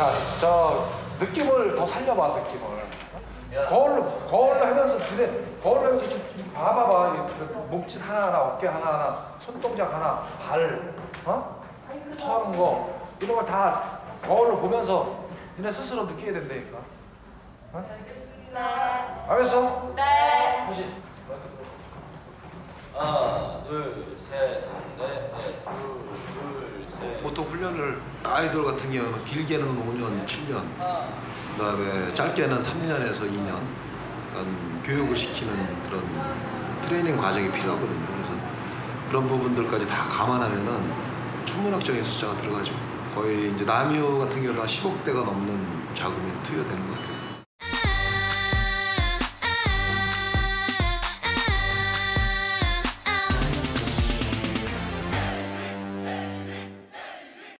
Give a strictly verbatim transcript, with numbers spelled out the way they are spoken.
자, 저 느낌을 더 살려봐, 느낌을. 거울로, 거울로 하면서, 근데 거울로 하면서 좀 봐봐봐. 몸짓 하나하나, 어깨 하나하나, 손동작 하나, 발, 어? 토하는 거, 이런 걸 다 거울로 보면서 니네 스스로 느끼게 된다니까. 어? 알겠습니다. 알겠어? 네. 혹시? 하나, 둘, 셋, 넷, 넷, 둘, 둘, 셋. 보통 훈련을 아이돌 같은 경우는 길게는 오 년, 칠 년, 그 다음에 짧게는 삼 년에서 이 년, 그러니까 교육을 시키는 그런 트레이닝 과정이 필요하거든요. 그래서 그런 부분들까지 다 감안하면은 천문학적인 숫자가 들어가죠. 거의 이제 남이오 같은 경우는 한 십억 대가 넘는 자금이 투여되는 것 같아요.